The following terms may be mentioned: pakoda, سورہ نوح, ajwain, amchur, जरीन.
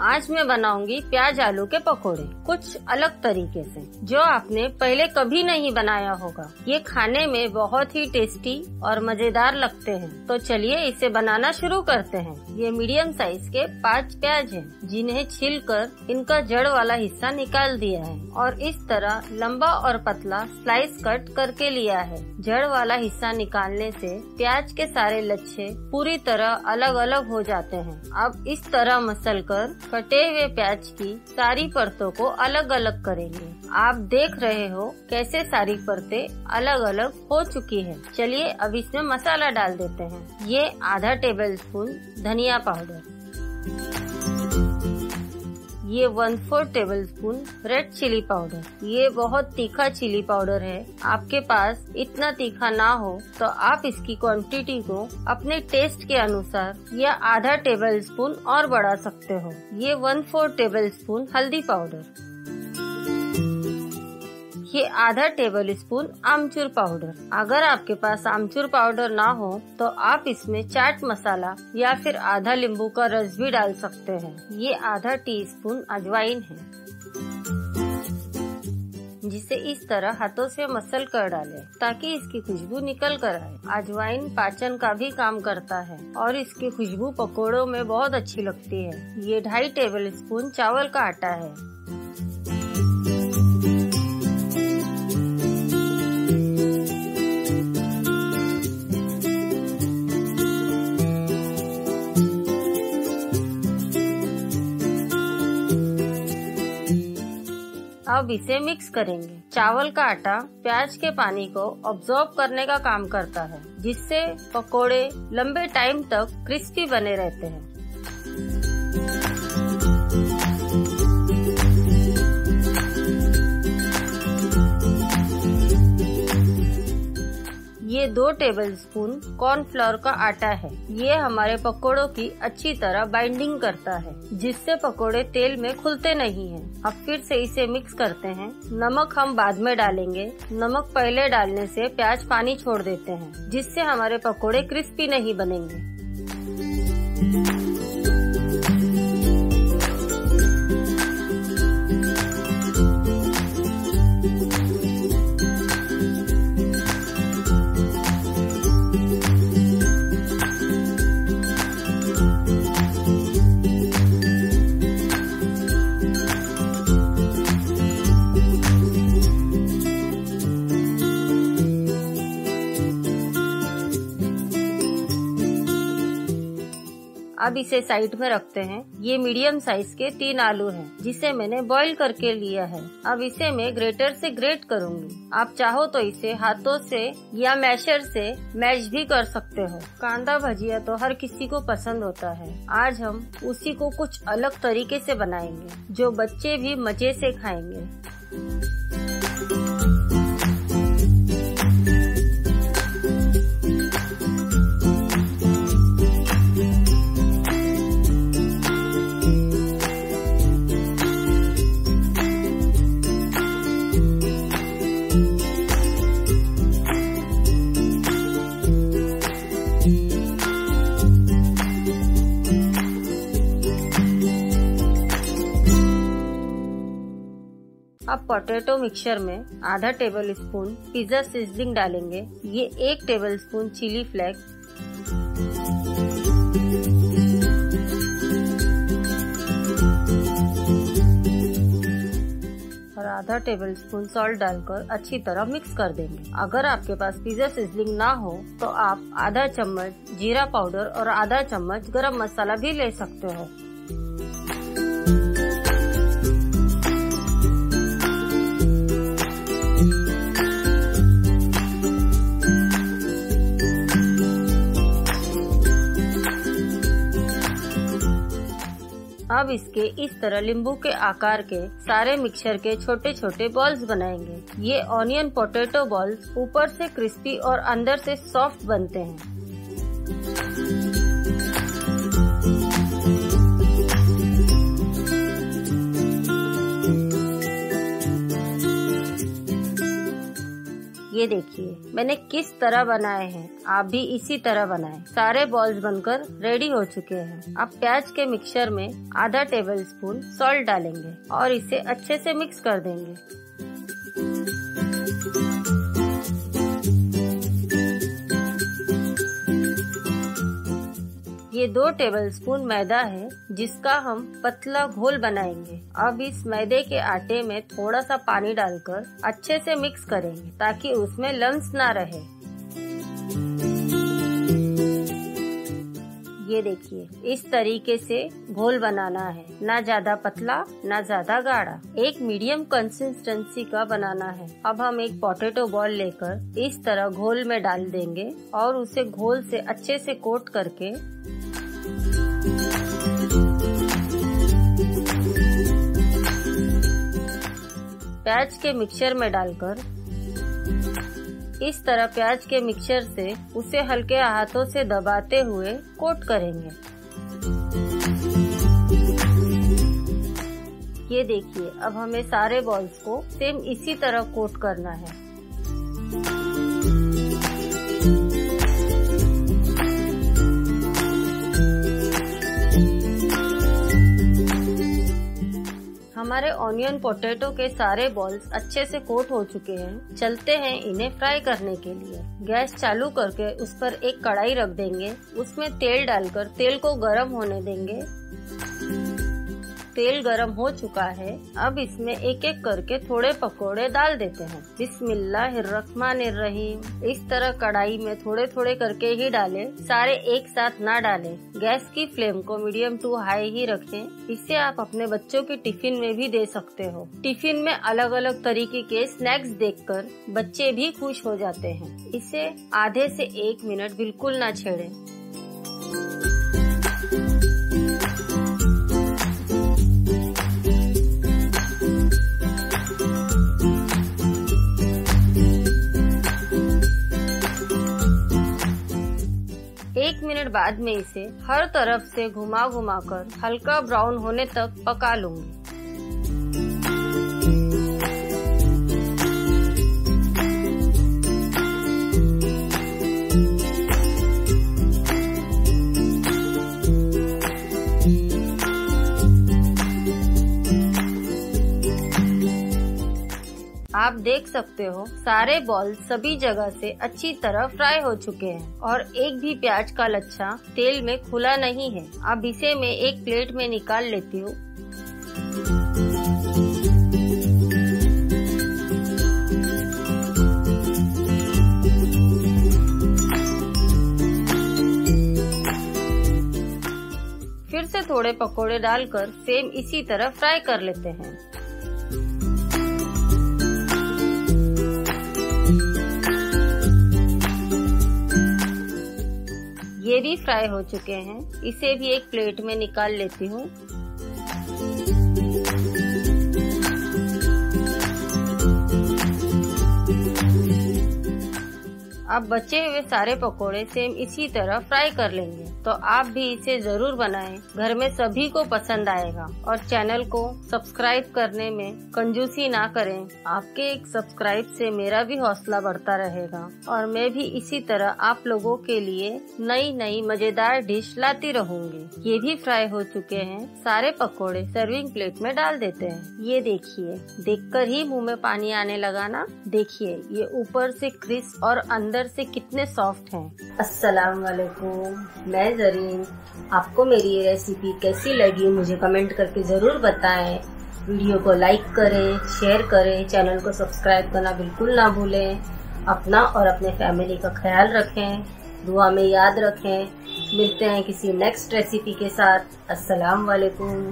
आज मैं बनाऊंगी प्याज आलू के पकोड़े कुछ अलग तरीके से, जो आपने पहले कभी नहीं बनाया होगा। ये खाने में बहुत ही टेस्टी और मजेदार लगते हैं। तो चलिए इसे बनाना शुरू करते हैं। ये मीडियम साइज के 5 प्याज हैं, जिन्हें छीलकर इनका जड़ वाला हिस्सा निकाल दिया है और इस तरह लंबा और पतला स्लाइस कट करके लिया है। जड़ वाला हिस्सा निकालने से प्याज के सारे लच्छे पूरी तरह अलग अलग हो जाते हैं। अब इस तरह मसलकर कटे हुए प्याज की सारी परतों को अलग अलग करेंगे। आप देख रहे हो कैसे सारी परतें अलग अलग हो चुकी है। चलिए अब इसमें मसाला डाल देते हैं। ये आधा टेबलस्पून धनिया पाउडर, ये 1/4 टेबलस्पून रेड चिली पाउडर। ये बहुत तीखा चिली पाउडर है। आपके पास इतना तीखा ना हो तो आप इसकी क्वांटिटी को अपने टेस्ट के अनुसार या आधा टेबलस्पून और बढ़ा सकते हो। ये 1/4 टेबलस्पून हल्दी पाउडर, ये आधा टेबलस्पून आमचूर पाउडर। अगर आपके पास आमचूर पाउडर ना हो तो आप इसमें चाट मसाला या फिर आधा नींबू का रस भी डाल सकते हैं। ये आधा टीस्पून अजवाइन है, जिसे इस तरह हाथों से मसल कर डालें ताकि इसकी खुशबू निकल कर आए। अजवाइन पाचन का भी काम करता है और इसकी खुशबू पकौड़ों में बहुत अच्छी लगती है। ये 2.5 टेबलस्पून चावल का आटा है, अब इसे मिक्स करेंगे। चावल का आटा प्याज के पानी को अब्सॉर्ब करने का काम करता है, जिससे पकोड़े लंबे टाइम तक क्रिस्पी बने रहते हैं। ये 2 टेबलस्पून कॉर्नफ्लोर का आटा है। ये हमारे पकोड़ों की अच्छी तरह बाइंडिंग करता है, जिससे पकोड़े तेल में खुलते नहीं हैं। अब फिर से इसे मिक्स करते हैं। नमक हम बाद में डालेंगे। नमक पहले डालने से प्याज पानी छोड़ देते हैं, जिससे हमारे पकोड़े क्रिस्पी नहीं बनेंगे। अब इसे साइड में रखते हैं। ये मीडियम साइज के 3 आलू हैं, जिसे मैंने बॉईल करके लिया है। अब इसे मैं ग्रेटर से ग्रेट करूंगी। आप चाहो तो इसे हाथों से या मैशर से मैश भी कर सकते हो। कांदा भजिया तो हर किसी को पसंद होता है। आज हम उसी को कुछ अलग तरीके से बनाएंगे, जो बच्चे भी मजे से खाएंगे। अब पोटैटो मिक्सचर में आधा टेबलस्पून पिज्जा सीजनिंग डालेंगे। ये 1 tablespoon chilli flakes, 1/2 tablespoon salt डालकर अच्छी तरह मिक्स कर देंगे। अगर आपके पास पिज्जा सीजनिंग ना हो तो आप आधा चम्मच जीरा पाउडर और आधा चम्मच गरम मसाला भी ले सकते हो। अब इसके इस तरह नींबू के आकार के सारे मिक्सचर के छोटे छोटे बॉल्स बनाएंगे। ये ऑनियन पोटैटो बॉल्स ऊपर से क्रिस्पी और अंदर से सॉफ्ट बनते हैं। ये ये देखिए मैंने किस तरह बनाए हैं, आप भी इसी तरह बनाएं। सारे बॉल्स बनकर रेडी हो चुके हैं। अब प्याज के मिक्सचर में आधा टेबलस्पून सॉल्ट डालेंगे और इसे अच्छे से मिक्स कर देंगे। ये 2 टेबलस्पून मैदा है जिसका हम पतला घोल बनाएंगे। अब इस मैदे के आटे में थोड़ा सा पानी डालकर अच्छे से मिक्स करेंगे ताकि उसमें लम्स ना रहे। ये देखिए इस तरीके से घोल बनाना है, ना ज्यादा पतला ना ज्यादा गाढ़ा, एक मीडियम कंसिस्टेंसी का बनाना है। अब हम एक पोटैटो बॉल लेकर इस तरह घोल में डाल देंगे और उसे घोल से अच्छे से कोट करके प्याज के मिक्सचर में डालकर इस तरह प्याज के मिक्सचर से उसे हल्के हाथों से दबाते हुए कोट करेंगे। ये देखिए अब हमें सारे बॉल्स को सेम इसी तरह कोट करना है। हमारे ऑनियन पोटैटो के सारे बॉल्स अच्छे से कोट हो चुके हैं। चलते हैं इन्हें फ्राई करने के लिए। गैस चालू करके उस पर एक कढ़ाई रख देंगे, उसमें तेल डालकर तेल को गर्म होने देंगे। तेल गर्म हो चुका है, अब इसमें एक एक करके थोड़े पकोड़े डाल देते हैं। बिस्मिल्लाहिर्रहमानिर्रहीम। इस तरह कढ़ाई में थोड़े थोड़े करके ही डालें, सारे एक साथ ना डालें। गैस की फ्लेम को मीडियम टू हाई ही रखें। इसे आप अपने बच्चों के टिफिन में भी दे सकते हो। टिफिन में अलग अलग तरीके के स्नैक्स देखकर बच्चे भी खुश हो जाते हैं। इसे आधे से 1 मिनट बिल्कुल ना छेड़े। बाद में इसे हर तरफ से घुमा घुमा कर हल्का ब्राउन होने तक पका लूंगी। आप देख सकते हो सारे बॉल्स सभी जगह से अच्छी तरह फ्राई हो चुके हैं और एक भी प्याज का लच्छा तेल में खुला नहीं है। अब इसे मैं एक प्लेट में निकाल लेती हूँ। फिर से थोड़े पकोड़े डालकर सेम इसी तरह फ्राई कर लेते हैं। ये भी फ्राई हो चुके हैं, इसे भी एक प्लेट में निकाल लेती हूँ। अब बचे हुए सारे पकोड़े सेम इसी तरह फ्राई कर लेंगे। तो आप भी इसे जरूर बनाएं, घर में सभी को पसंद आएगा। और चैनल को सब्सक्राइब करने में कंजूसी ना करें, आपके एक सब्सक्राइब से मेरा भी हौसला बढ़ता रहेगा और मैं भी इसी तरह आप लोगों के लिए नई नई मजेदार डिश लाती रहूंगी। ये भी फ्राई हो चुके हैं, सारे पकोड़े सर्विंग प्लेट में डाल देते हैं। ये देखिए, देखकर ही मुँह में पानी आने लगा ना। देखिए ये ऊपर से क्रिस्प और अंदर से कितने सॉफ्ट हैं। अस्सलाम वालेकुम, मैं जरीन। आपको मेरी ये रेसिपी कैसी लगी मुझे कमेंट करके ज़रूर बताएं। वीडियो को लाइक करें, शेयर करें, चैनल को सब्सक्राइब करना बिल्कुल ना भूलें। अपना और अपने फैमिली का ख्याल रखें, दुआ में याद रखें। मिलते हैं किसी नेक्स्ट रेसिपी के साथ। अस्सलाम वालेकुम।